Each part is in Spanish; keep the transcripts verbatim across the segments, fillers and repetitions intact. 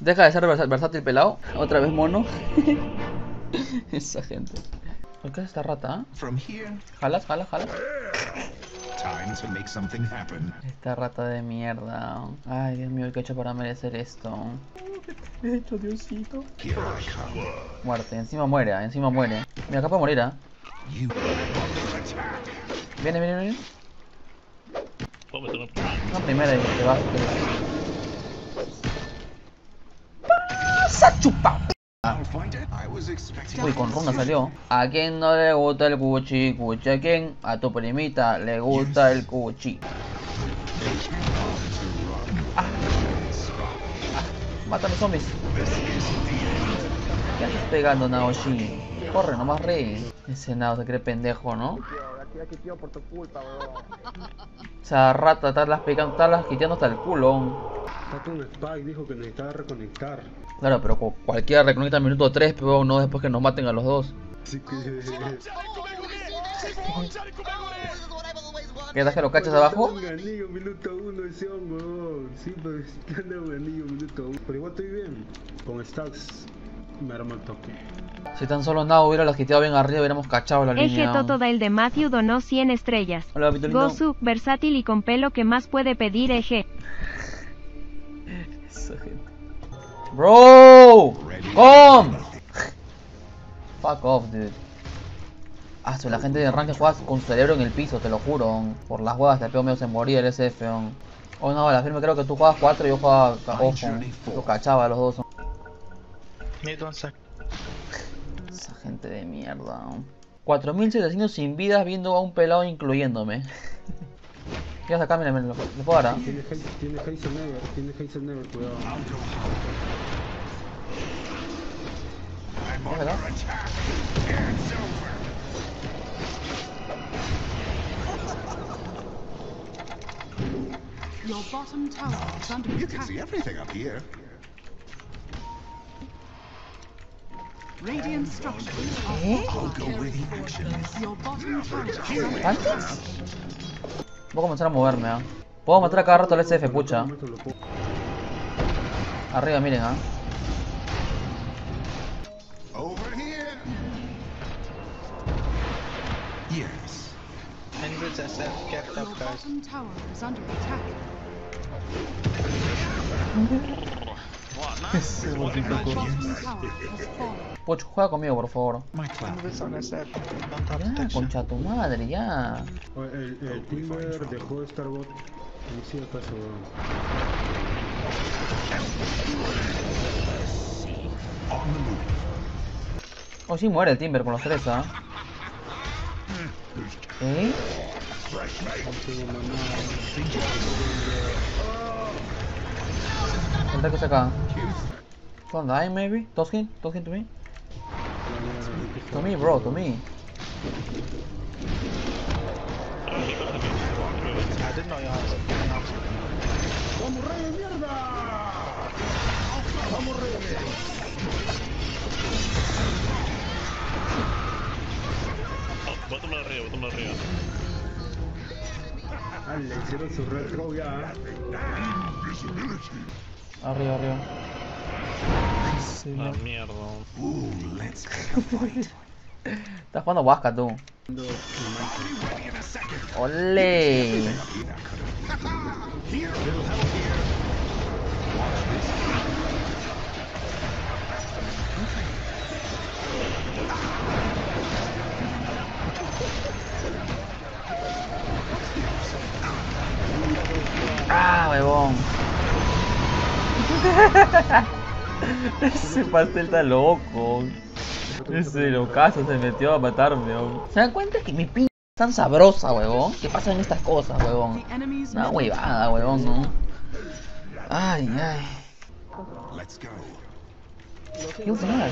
Deja de ser vers versátil pelado. Otra vez mono. Esa gente. ¿Por qué es esta rata? ¿Eh? Jalas, jalas, jalas. Esta rata de mierda. Ay, Dios mío, ¿qué he hecho para merecer esto? ¿Qué he hecho, Diosito? Muerte, encima muere, encima muere. Mira, acá puede morir, ¿ah? ¿eh? Viene, viene, viene. La primera de que vas a chupar. Uy, con ronda salió. ¿A quién no le gusta el cuchi cuchi? ¿A quién? A tu primita le gusta el cuchi. Ah. Ah. Mata a los zombies. ¿Qué estás pegando, Naoshi? Corre, nomás rey. Ese Nao se cree pendejo, ¿no? Por tu culpa, esa rata, estás las picando, estás las quitando hasta el culo. Y dijo que necesitaba reconectar. Claro, pero cualquiera reconecta al minuto tres, pero no después que nos maten a los dos. Sí, que... ¿Qué das que lo cachas abajo? Pero igual estoy bien. Con stacks me arma el toque. Si tan solo Nao hubiera las quitado bien arriba, hubiéramos cachado la Eje línea. Eje Toto da el de Matthew donó cien estrellas. Hola, Gozu, versátil y con pelo, que más puede pedir Eje? Esa gente. Bro, come. Fuck off, dude. Ah, si la gente de rank juega con su cerebro en el piso, te lo juro. On. Por las huevas, el peo medio se moría el S F. On. Oh no, a la firme creo que tú juegas cuatro y yo jugaba ojo. Lo cachaba los dos. Esa gente de mierda. cuatro mil setecientos sin vidas viendo a un pelado incluyéndome. ¿Qué haces acá? Mira, me lo, lo puedo dar. Tiene Hazel Never, tiene Hazel Never, cuidado. ¿Qué haces acá? Your bottom tower is under attack. You can see everything up here. Radiant structures are already actioned. Your bottom tower is under attack. Voy a comenzar a moverme, ¿ah? ¿eh? Puedo matar a cada rato al S F, pucha. Arriba, miren, ¿ah? ¿eh? Pocho, juega conmigo, por favor. Ya, concha tu madre, ya. El, el, el Timber dejó de estar bot. No sé acaso, oh, sí, muere el Timber con los tres, ¿ah? ¿Eh? ¿Eh? ¿Cuánta que saca? Don't die, maybe? Toskin? Toskin to me? To me, bro, to me. I didn't know you had to. ¡Vamos, rey, mierda! ¡Vamos, rey! Voy a tomar arriba, voy a tomar arriba. Ah, le hicieron su red row ya. Arriba, arriba. La mierda. Uh, let's estás jugando Huasca, tú. ¡Ole! ¡Ah, huevón! Ese pastel está loco. Ese locazo se metió a matarme, weón. ¿Se dan cuenta que mi pinche es tan sabrosa, huevón? ¿Qué pasan estas cosas, huevón? Una huevada, huevón, ¿no? Ay, ay. ¿Qué es mal?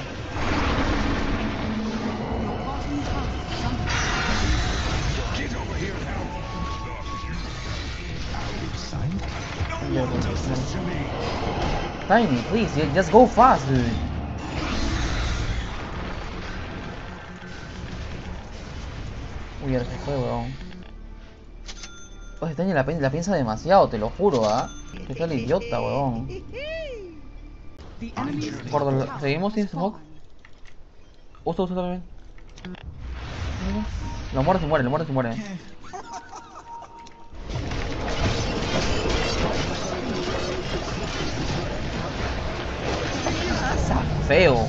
Tiny, please, just go fast, dude. Uy, ahora se fue, weón. Pues este año la, la piensa demasiado, te lo juro, ¿ah? ¿eh? Que tal idiota, huevón. Por, ¿seguimos sin smoke? Uso, uso también. Lo muerde, se muere, lo muerde, se muere. Feo.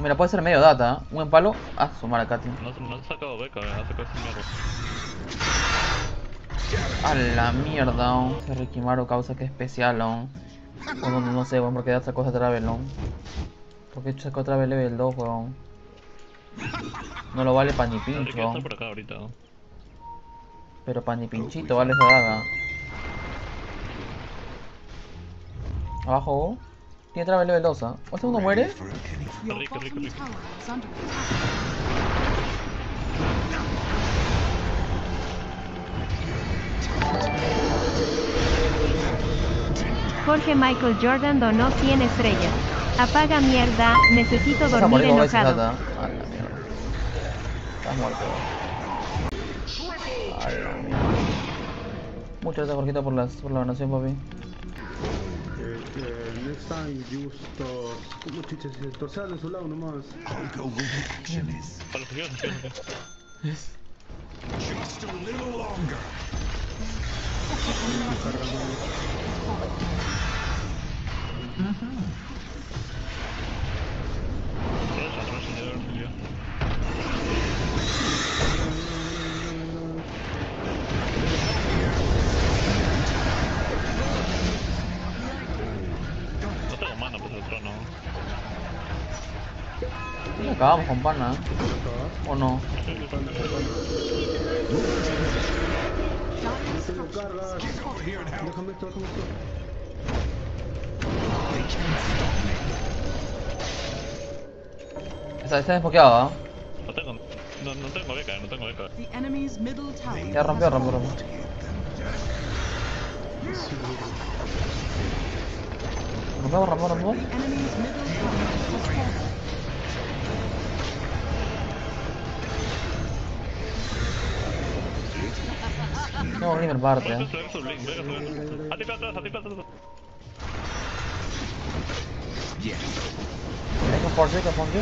Mira, puede ser medio data, ¿eh? Un buen palo. Ah, sumar acá, tío. No, no se ha sacado beca, me ha sacado ese mierda. A la mierda, oh. Ese Rikimaru causa que especial, oh. No, no, no sé, weón, porque ya sacó esa travel, ¿no? Porque sacó otra vez level dos, weón. No lo vale pa' ni pincho. Pero pa' ni pinchito vale esa daga. Abajo, tiene otra vez level dos, ¿ah? ¿O segundo muere? Rico, rico, rico. Jorge Michael Jordan donó cien estrellas. Apaga mierda, necesito dormir morir, enojado. A ah, la mierda. Estás muerto. Ay, la mierda. Muchas gracias, Jorgito, por, las, por la donación, papi. Next time use tor... ¿Cómo chuches? Torcearlo de su lado nomás. Just a little longer. Acabamos con pana, ¿o no? Está, está desbloqueado, ¿eh? No tengo, no, no tengo beca, no tengo beca. Ya rompió, rompió, rompió. Rompemos, rompemos, rompemos. No, River parte. ¿Eh? Tengo por qué, por qué.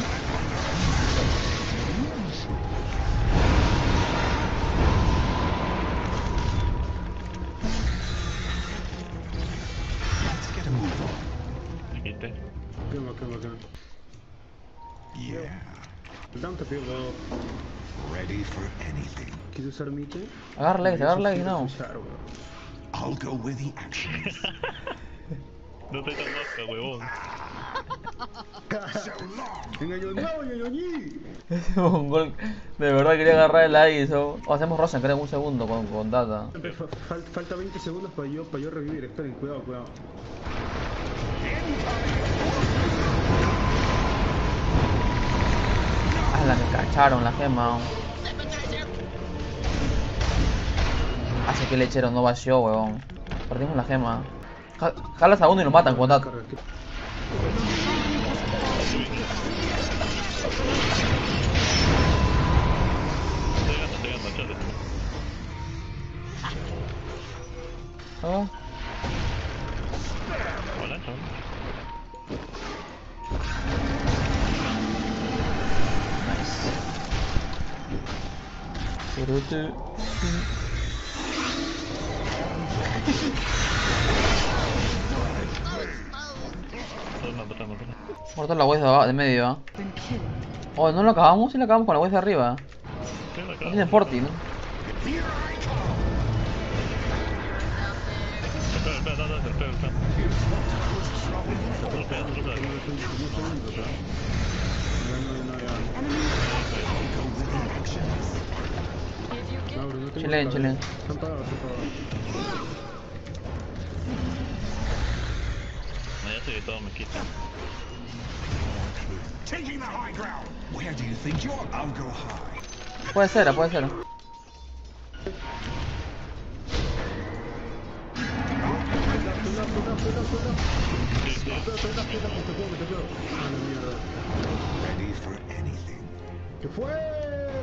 Ready for anything. ¿Quieres usar mi qué? Agarra legs, agarra legs, no. I'll go with the action. No te conozco, huevón. Ese mongol de verdad quería agarrar el aire. O hacemos Rosen, creo, un segundo con, con data. Falta veinte segundos para yo, para yo revivir. Esperen, cuidado, cuidado. La me cacharon la gema. Así que lechero, no vació, weón. Perdimos la gema. Ja jalas a uno y lo matan con dato. ¿Ah? Corta la huesa de medio, ¿eh? Oh, no lo acabamos, si lo acabamos con la huesa de arriba. No tiene porting, ¿no? Chilén, chilén. No, ya se ve todo, me quita. Puede ser, puede ser. ¿Qué fue?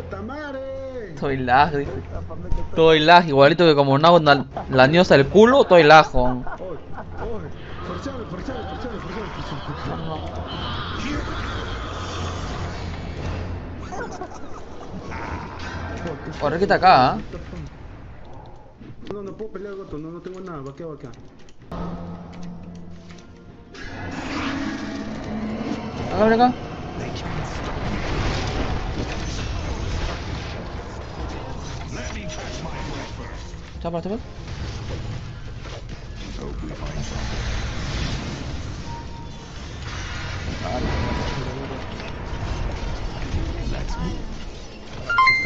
¡Tamare! Estoy lag, dice. Estoy lag, igualito que como Nabo la niña hasta el culo, estoy lag. Corre que está acá, ¿eh? No, no puedo pelear, Goto, no, no tengo nada, vaquea, vaquea. Acá, acá. Chapa, chapa. Estaba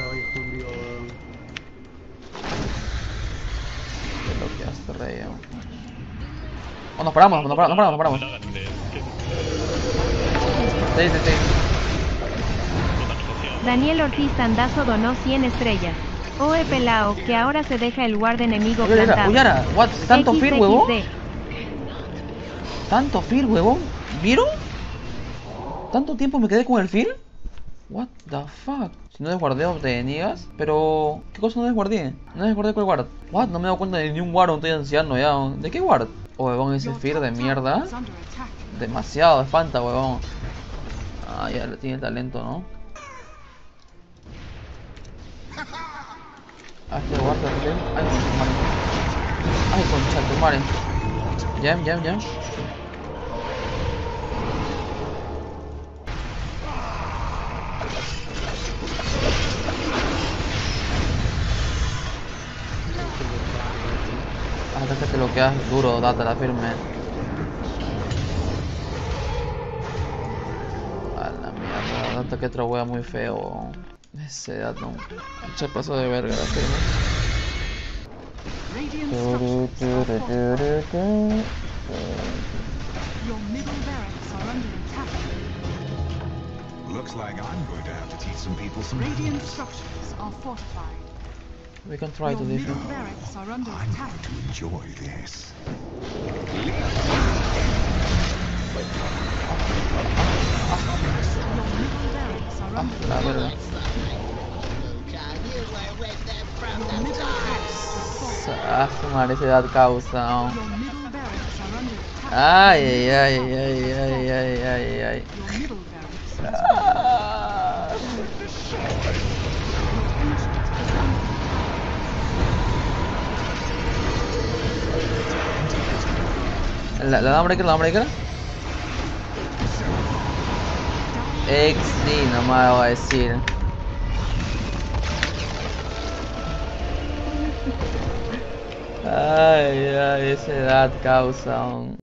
ahí escondido. Te bloqueaste, rey. Oh, nos paramos, nos paramos, nos paramos, nos paramos. Sí, sí, sí. Daniel Ortiz Andazo donó cien estrellas. Oe pelao, que ahora se deja el guarda enemigo plantado. Uyara, what? ¿Tanto fear, huevón? ¿Tanto fear, huevón? ¿Vieron? ¿Tanto tiempo me quedé con el fear? What the fuck? Si no desguardé, te niegas. Pero... ¿qué cosa no desguardé? No desguardé con el guard. What? No me he dado cuenta de ni un guard, estoy anciano ya. ¿De qué guard? Oh, huevón, ese fear de mierda. Demasiado espanta, huevón. Ah, ya le tiene el talento, ¿no? Ah, este guarda, ¿sí? Ay, concha, Ay, concha, tu madre. Jam, jam, jam. Hasta que te lo quedas duro, dátela firme. A la mierda, date que otra wea muy feo. Ese dato, se pasó de verga la firma. We can try to defend. I'm going to enjoy this. Ah, la verdad. Ah, su madre, se da causa. Ay, ay, ay, ay, ay, ay, ay, ay. Ah. La, la breaker, la breaker. X D, no me va a decir. Ay, ay, esa edad causa un...